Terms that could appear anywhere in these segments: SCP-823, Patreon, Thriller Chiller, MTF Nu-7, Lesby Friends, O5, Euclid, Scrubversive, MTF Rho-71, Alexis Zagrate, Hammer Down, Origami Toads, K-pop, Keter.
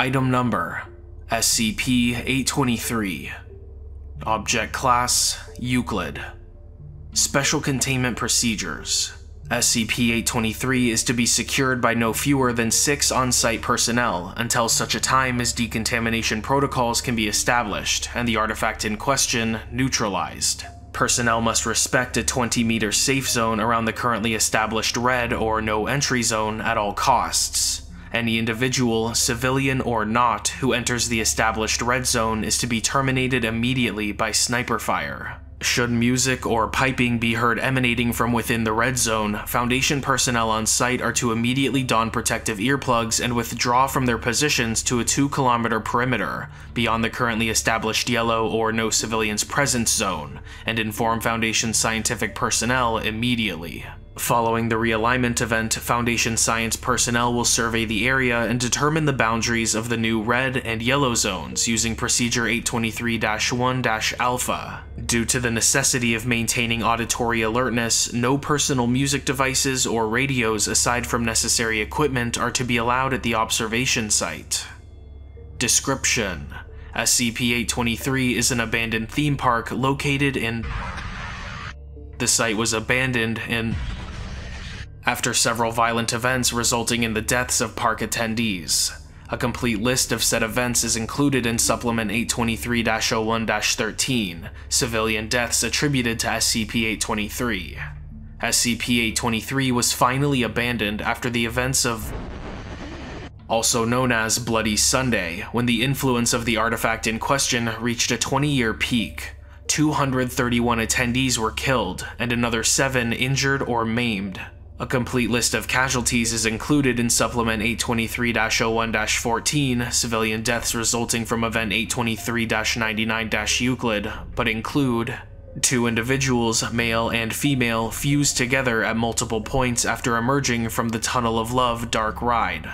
Item number, SCP-823. Object class, Euclid. Special containment procedures. SCP-823 is to be secured by no fewer than 6 on-site personnel until such a time as decontamination protocols can be established and the artifact in question neutralized. Personnel must respect a 20-meter safe zone around the currently established red or no entry zone at all costs. Any individual, civilian or not, who enters the established red zone is to be terminated immediately by sniper fire. Should music or piping be heard emanating from within the red zone, Foundation personnel on site are to immediately don protective earplugs and withdraw from their positions to a 2-kilometer perimeter, beyond the currently established yellow or no civilians presence zone, and inform Foundation scientific personnel immediately. Following the realignment event, Foundation science personnel will survey the area and determine the boundaries of the new red and yellow zones using Procedure 823-1-Alpha. Due to the necessity of maintaining auditory alertness, no personal music devices or radios aside from necessary equipment are to be allowed at the observation site. Description: SCP-823 is an abandoned theme park located in... The site was abandoned in... After several violent events resulting in the deaths of park attendees. A complete list of said events is included in Supplement 823-01-13, Civilian Deaths Attributed to SCP-823. SCP-823 was finally abandoned after the events of... also known as Bloody Sunday, when the influence of the artifact in question reached a 20-year peak. 231 attendees were killed, and another 7 injured or maimed. A complete list of casualties is included in Supplement 823-01-14, Civilian Deaths Resulting from Event 823-99-Euclid, but include 2 individuals, male and female, fused together at multiple points after emerging from the Tunnel of Love dark ride,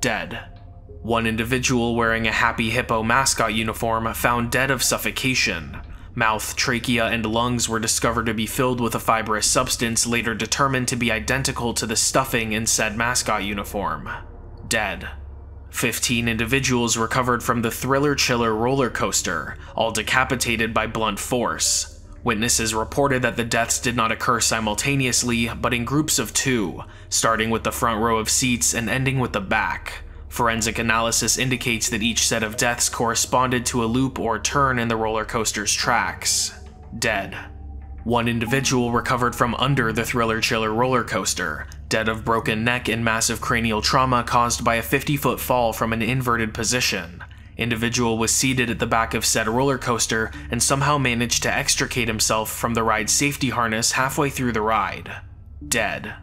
dead. 1 individual wearing a Happy Hippo mascot uniform found dead of suffocation. Mouth, trachea, and lungs were discovered to be filled with a fibrous substance later determined to be identical to the stuffing in said mascot uniform. Dead. 15 individuals recovered from the Thriller Chiller roller coaster, all decapitated by blunt force. Witnesses reported that the deaths did not occur simultaneously, but in groups of 2, starting with the front row of seats and ending with the back. Forensic analysis indicates that each set of deaths corresponded to a loop or turn in the roller coaster's tracks. Dead. 1 individual recovered from under the Thriller Chiller roller coaster, dead of broken neck and massive cranial trauma caused by a 50-foot fall from an inverted position. Individual was seated at the back of said roller coaster and somehow managed to extricate himself from the ride's safety harness halfway through the ride. Dead.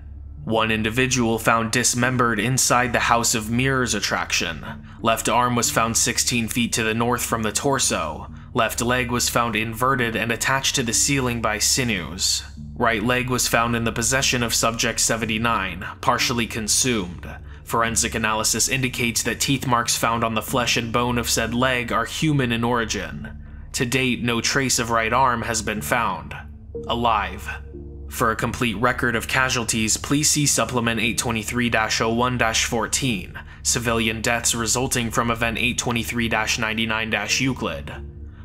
1 individual found dismembered inside the House of Mirrors attraction. Left arm was found 16 feet to the north from the torso. Left leg was found inverted and attached to the ceiling by sinews. Right leg was found in the possession of Subject 79, partially consumed. Forensic analysis indicates that teeth marks found on the flesh and bone of said leg are human in origin. To date, no trace of right arm has been found. Alive. For a complete record of casualties, please see Supplement 823-01-14, Civilian Deaths Resulting from Event 823-99-Euclid.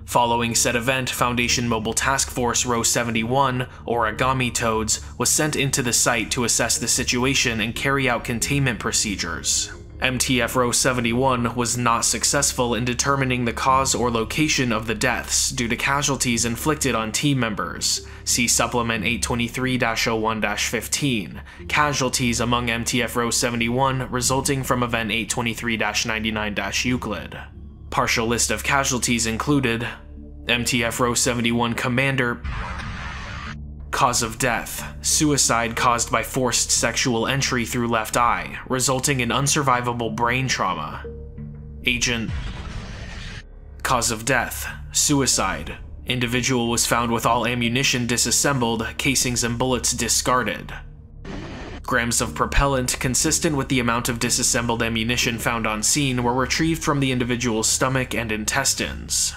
Following said event, Foundation Mobile Task Force Rho-71, Origami Toads, was sent into the site to assess the situation and carry out containment procedures. MTF Rho-71 was not successful in determining the cause or location of the deaths due to casualties inflicted on team members. See Supplement 823-01-15, Casualties among MTF Rho-71 Resulting from Event 823-99-Euclid. Partial list of casualties included: MTF Rho-71 Commander, cause of death, suicide caused by forced sexual entry through left eye, resulting in unsurvivable brain trauma. Agent, cause of death, suicide. Individual was found with all ammunition disassembled, casings and bullets discarded. Grams of propellant, consistent with the amount of disassembled ammunition found on scene, were retrieved from the individual's stomach and intestines.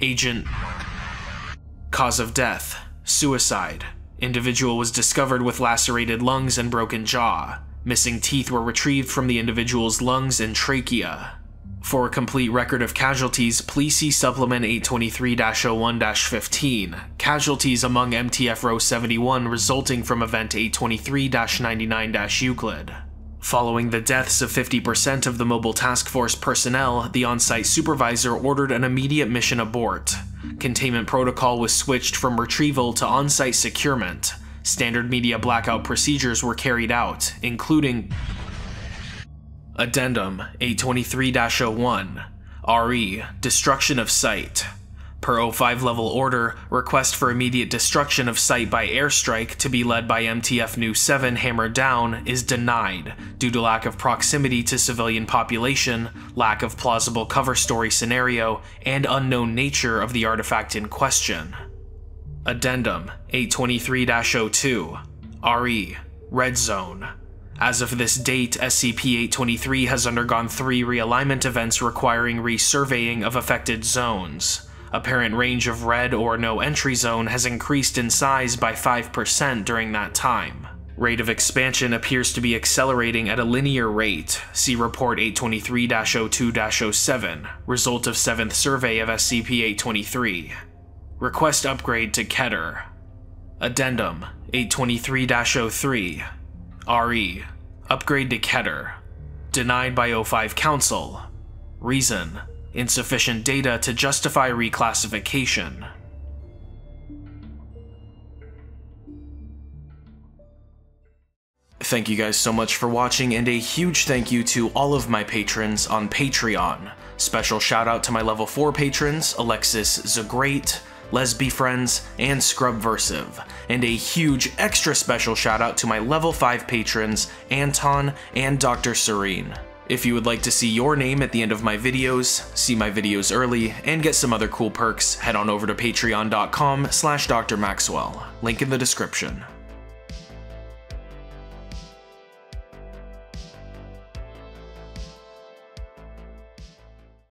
Agent, cause of death, suicide. Individual was discovered with lacerated lungs and broken jaw. Missing teeth were retrieved from the individual's lungs and trachea. For a complete record of casualties, please see Supplement 823-01-15, Casualties among MTF Rho-71 resulting from Event 823-99-Euclid. Following the deaths of 50% of the Mobile Task Force personnel, the on-site supervisor ordered an immediate mission abort. Containment protocol was switched from retrieval to on-site securement. Standard media blackout procedures were carried out, including Addendum 823-01 RE Destruction of Site. Per O5 level order, request for immediate destruction of site by airstrike to be led by MTF Nu-7 Hammer Down is denied due to lack of proximity to civilian population, lack of plausible cover story scenario, and unknown nature of the artifact in question. Addendum 823-02 RE Red Zone. As of this date, SCP-823 has undergone 3 realignment events requiring resurveying of affected zones. Apparent range of red or no entry zone has increased in size by 5% during that time. Rate of expansion appears to be accelerating at a linear rate, see Report 823-02-07, result of 7th survey of SCP-823. Request upgrade to Keter. Addendum 823-03 RE Upgrade to Keter. Denied by O5 Council. Reason: insufficient data to justify reclassification. Thank you guys so much for watching, and a huge thank you to all of my patrons on Patreon. Special shout out to my level 4 patrons, Alexis Zagrate, Lesby Friends, and Scrubversive, and a huge extra special shout out to my level 5 patrons, Anton and Dr. Serene. If you would like to see your name at the end of my videos, see my videos early, and get some other cool perks, head on over to patreon.com/drmaxwell, link in the description.